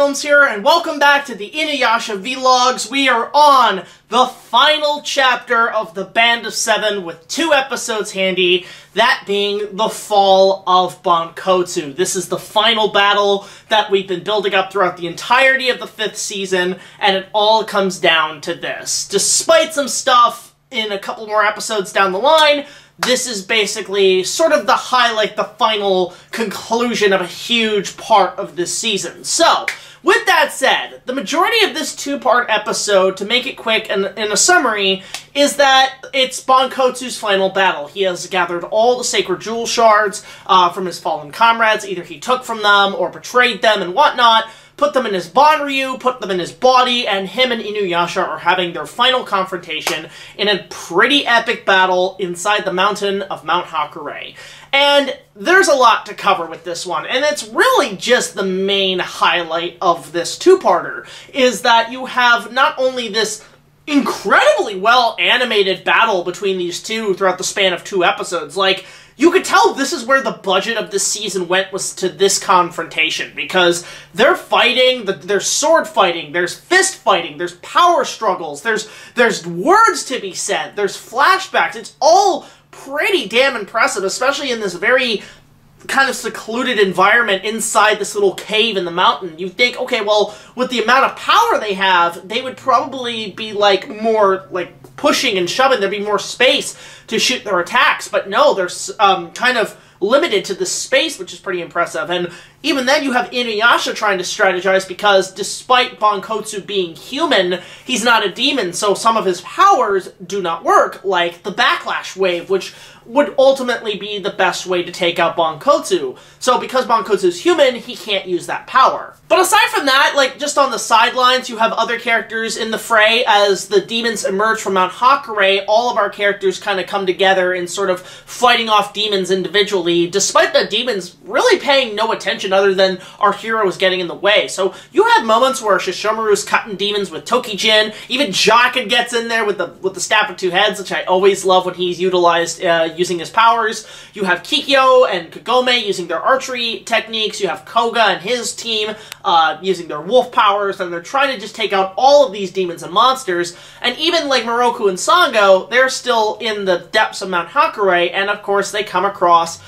Films here, and welcome back to the Inuyasha Vlogs. We are on the final chapter of the Band of Seven with two episodes handy, that being the fall of Bankotsu. This is the final battle that we've been building up throughout the entirety of the 5th season, and it all comes down to this. Despite some stuff in a couple more episodes down the line, this is basically sort of the highlight, the final conclusion of a huge part of this season. So, with that said, the majority of this two-part episode, to make it quick and in a summary, is that it's Bankotsu's final battle. He has gathered all the sacred jewel shards from his fallen comrades. Either he took from them or betrayed them and whatnot, put them in his Banryu, put them in his body, and him and Inuyasha are having their final confrontation in a pretty epic battle inside the mountain of Mount Hakurei. And there's a lot to cover with this one, and it's really just the main highlight of this two-parter, is that you have not only this incredibly well-animated battle between these two throughout the span of two episodes, like, you could tell this is where the budget of this season went, was to this confrontation, because they're fighting, there's sword fighting, there's fist fighting, there's power struggles, there's words to be said, there's flashbacks. It's all pretty damn impressive, especially in this very kind of secluded environment inside this little cave in the mountain. You think, okay, well, with the amount of power they have, they would probably be, like, more, like, pushing and shoving. There'd be more space to shoot their attacks, but no, they're kind of limited to the space, which is pretty impressive. And even then, you have Inuyasha trying to strategize, because despite Bankotsu being human, he's not a demon, so some of his powers do not work, like the backlash wave, which would ultimately be the best way to take out Bankotsu. So because Bankotsu's human, he can't use that power. But aside from that, like, just on the sidelines, you have other characters in the fray. As the demons emerge from Mount Hakurei, all of our characters kind of come together in sort of fighting off demons individually, despite the demons really paying no attention other than our heroes getting in the way. So you have moments where Shishomaru's cutting demons with Tokijin, even Jaken gets in there with the staff of two heads, which I always love when he's utilized using his powers. You have Kikyo and Kagome using their archery techniques. You have Koga and his team using their wolf powers, and they're trying to just take out all of these demons and monsters. And even like Miroku and Sango, they're still in the depths of Mount Hakurei, and of course they come across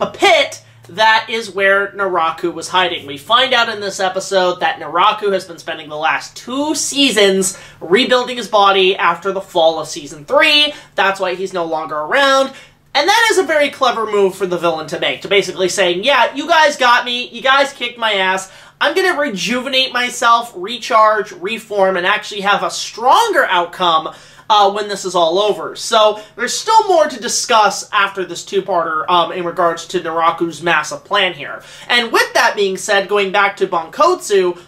a pit. That is where Naraku was hiding. We find out in this episode that Naraku has been spending the last two seasons rebuilding his body after the fall of season 3. That's why he's no longer around. And that is a very clever move for the villain to make, to basically saying, yeah, you guys got me, you guys kicked my ass, I'm going to rejuvenate myself, recharge, reform, and actually have a stronger outcome when this is all over. So there's still more to discuss after this two-parter in regards to Naraku's massive plan here. And with that being said, going back to Bankotsu,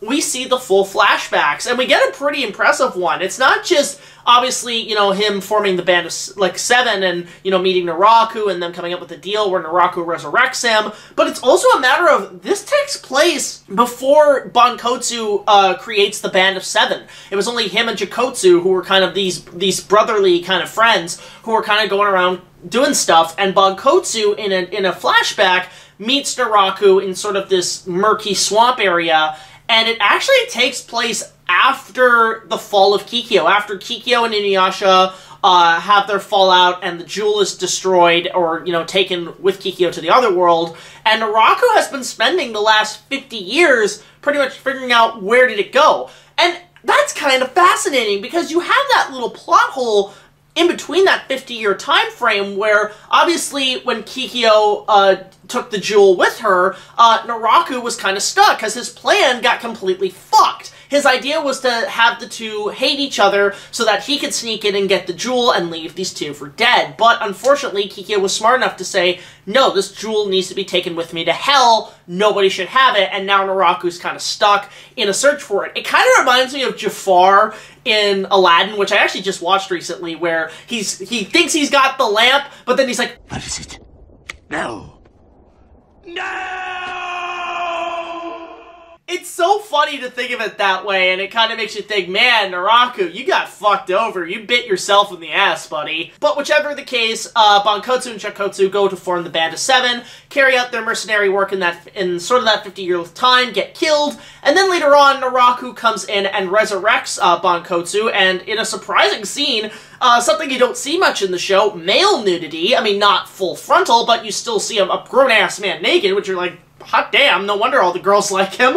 we see the full flashbacks, and we get a pretty impressive one. It's not just, obviously, you know, him forming the Band of, like, Seven and, you know, meeting Naraku and them coming up with a deal where Naraku resurrects him, but it's also a matter of, this takes place before Bankotsu creates the Band of Seven. It was only him and Jakotsu, who were kind of these brotherly kind of friends, who were kind of going around doing stuff, and Bankotsu, in a flashback, meets Naraku in sort of this murky swamp area, and it actually takes place after the fall of Kikyo, after Kikyo and Inuyasha have their fallout and the jewel is destroyed, or, you know, taken with Kikyo to the other world, and Naraku has been spending the last 50 years pretty much figuring out where did it go. And that's kind of fascinating, because you have that little plot hole in between that 50-year time frame, where obviously when Kikyo took the jewel with her, Naraku was kind of stuck, because his plan got completely fucked. His idea was to have the two hate each other so that he could sneak in and get the jewel and leave these two for dead. But unfortunately, Kikyo was smart enough to say, no, this jewel needs to be taken with me to hell, nobody should have it, and now Naraku's kind of stuck in a search for it. It kind of reminds me of Jafar in Aladdin, which I actually just watched recently, where he thinks he's got the lamp, but then he's like, what is it? No. No! It's so funny to think of it that way, and it kind of makes you think, man, Naraku, you got fucked over. You bit yourself in the ass, buddy. But whichever the case, Bankotsu and Jakotsu go to form the Band of Seven, carry out their mercenary work in sort of that 50-year-old time, get killed, and then later on, Naraku comes in and resurrects Bankotsu, and in a surprising scene, something you don't see much in the show, male nudity. I mean, not full frontal, but you still see a grown-ass man naked, which you're like, hot damn, no wonder all the girls like him.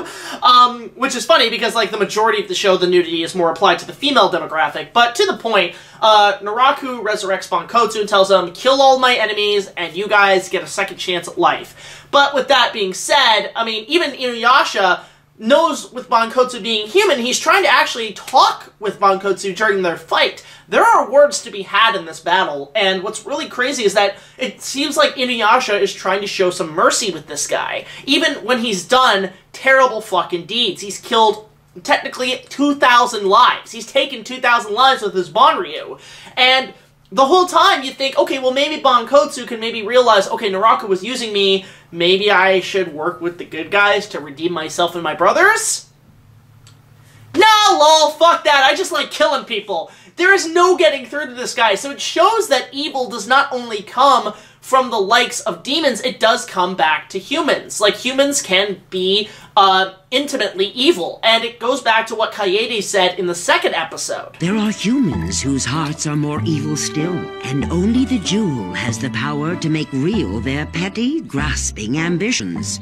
Which is funny because, like, the majority of the show, the nudity is more applied to the female demographic. But to the point, Naraku resurrects Bankotsu and tells him, kill all my enemies and you guys get a second chance at life. But with that being said, I mean, even Inuyasha knows with Bankotsu being human, he's trying to actually talk with Bankotsu during their fight. There are words to be had in this battle, and what's really crazy is that it seems like Inuyasha is trying to show some mercy with this guy. Even when he's done terrible fucking deeds, he's killed technically 2,000 lives. He's taken 2,000 lives with his Banryu, and the whole time you think, okay, well maybe Bankotsu can maybe realize, okay, Naraku was using me, maybe I should work with the good guys to redeem myself and my brothers? No, lol, fuck that, I just like killing people. There is no getting through to this guy, so it shows that evil does not only come from the likes of demons, it does come back to humans. Like, humans can be intimately evil, and it goes back to what Kaede said in the second episode. There are humans whose hearts are more evil still, and only the jewel has the power to make real their petty, grasping ambitions.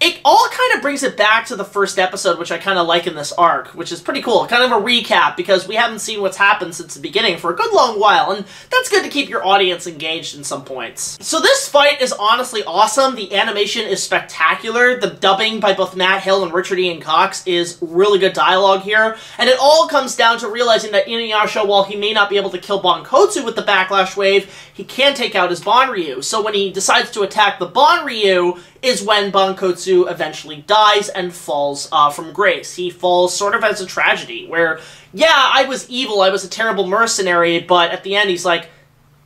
It all kind of brings it back to the first episode, which I kind of like in this arc, which is pretty cool. Kind of a recap, because we haven't seen what's happened since the beginning for a good long while, and that's good to keep your audience engaged in some points. So this fight is honestly awesome. The animation is spectacular. The dubbing by both Matt Hill and Richard Ian Cox is really good dialogue here, and it all comes down to realizing that Inuyasha, while he may not be able to kill Bankotsu with the Backlash Wave, he can take out his Banryu. So when he decides to attack the Banryu, is when Bankotsu eventually dies and falls from grace. He falls sort of as a tragedy, where, yeah, I was evil, I was a terrible mercenary, but at the end he's like,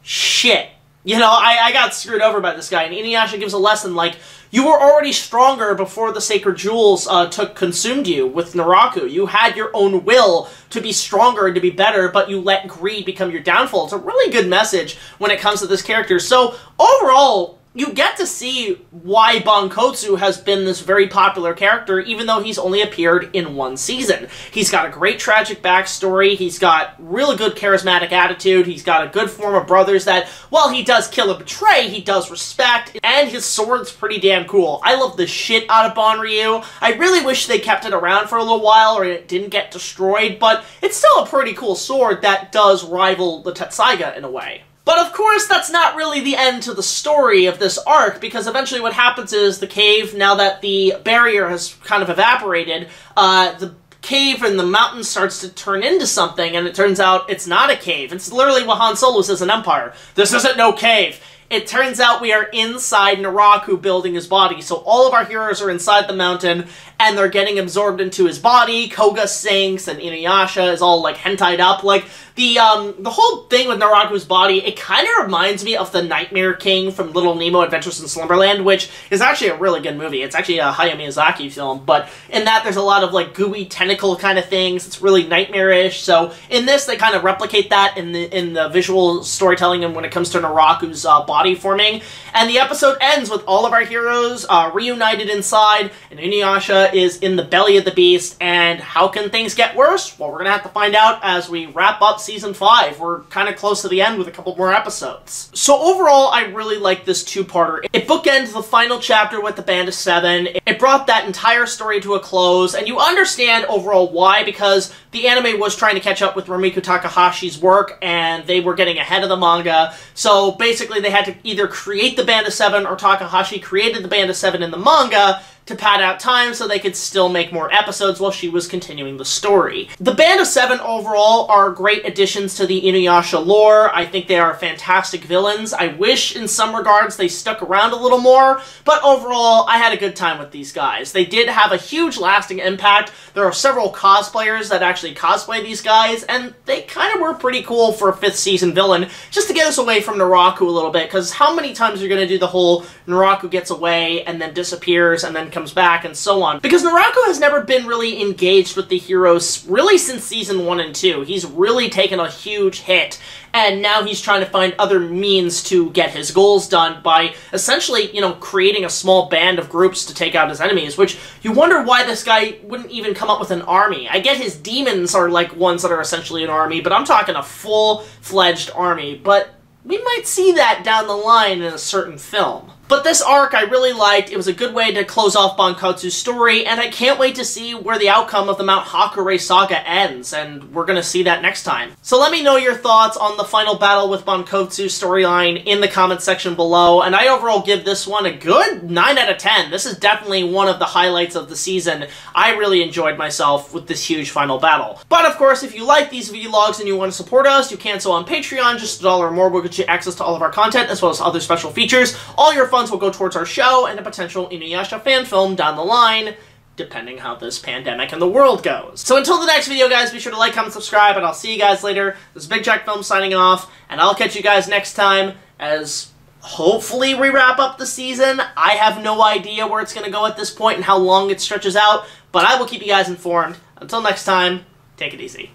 shit, you know, I got screwed over by this guy. And Inuyasha gives a lesson like, you were already stronger before the Sacred Jewels consumed you with Naraku. You had your own will to be stronger and to be better, but you let greed become your downfall. It's a really good message when it comes to this character. So, overall, you get to see why Bankotsu has been this very popular character, even though he's only appeared in one season. He's got a great tragic backstory, he's got really good charismatic attitude, he's got a good form of brothers that, while he does kill and betray, he does respect, and his sword's pretty damn cool. I love the shit out of Banryu. I really wish they kept it around for a little while, or it didn't get destroyed, but it's still a pretty cool sword that does rival the Tetsaiga in a way. But of course, that's not really the end to the story of this arc, because eventually what happens is the cave, now that the barrier has kind of evaporated, the cave and the mountain starts to turn into something, and it turns out it's not a cave. It's literally what Han Solo says in Empire. This isn't no cave. It turns out we are inside Naraku building his body, so all of our heroes are inside the mountain, and they're getting absorbed into his body. Koga sinks, and Inuyasha is all, like, hentai'd up. Like, the whole thing with Naraku's body, it kind of reminds me of the Nightmare King from Little Nemo Adventures in Slumberland, which is actually a really good movie. It's actually a Hayao Miyazaki film, but in that there's a lot of, like, gooey tentacle kind of things. It's really nightmarish, so in this they kind of replicate that in the visual storytelling and when it comes to Naraku's body forming, and the episode ends with all of our heroes reunited inside, and Inuyasha is in the belly of the beast, and how can things get worse? Well, we're gonna have to find out as we wrap up Season 5. We're kind of close to the end with a couple more episodes. So overall, I really like this two-parter. It bookends the final chapter with the Band of Seven, it brought that entire story to a close, and you understand overall why, because the anime was trying to catch up with Rumiko Takahashi's work, and they were getting ahead of the manga, so basically they had to either create the Band of Seven or Takahashi created the Band of Seven in the manga to pad out time so they could still make more episodes while she was continuing the story. The Band of Seven overall are great additions to the Inuyasha lore. I think they are fantastic villains. I wish in some regards they stuck around a little more, but overall I had a good time with these guys. They did have a huge lasting impact. There are several cosplayers that actually cosplay these guys, and they kind of were pretty cool for a 5th season villain, just to get us away from Naraku a little bit, because how many times are you going to do the whole Naraku gets away and then disappears and then comes back, and so on. Because Naraku has never been really engaged with the heroes, really since season 1 and 2. He's really taken a huge hit, and now he's trying to find other means to get his goals done by essentially, you know, creating a small band of groups to take out his enemies, which you wonder why this guy wouldn't even come up with an army. I get his demons are like ones that are essentially an army, but I'm talking a full-fledged army, but we might see that down the line in a certain film. But this arc I really liked. It was a good way to close off Bankotsu's story, and I can't wait to see where the outcome of the Mount Hakurei saga ends, and we're gonna see that next time. So let me know your thoughts on the final battle with Bankotsu storyline in the comment section below, and I overall give this one a good 9 out of 10. This is definitely one of the highlights of the season. I really enjoyed myself with this huge final battle. But of course, if you like these vlogs and you want to support us, you can so on Patreon. Just $1 or more will get you access to all of our content, as well as other special features. All your funds will go towards our show and a potential Inuyasha fan film down the line, depending how this pandemic and the world goes. So until the next video, guys, be sure to like, comment, subscribe, and I'll see you guys later. This is Big Jack Films signing off, and I'll catch you guys next time as hopefully we wrap up the season. I have no idea where it's going to go at this point and how long it stretches out, but I will keep you guys informed. Until next time, take it easy.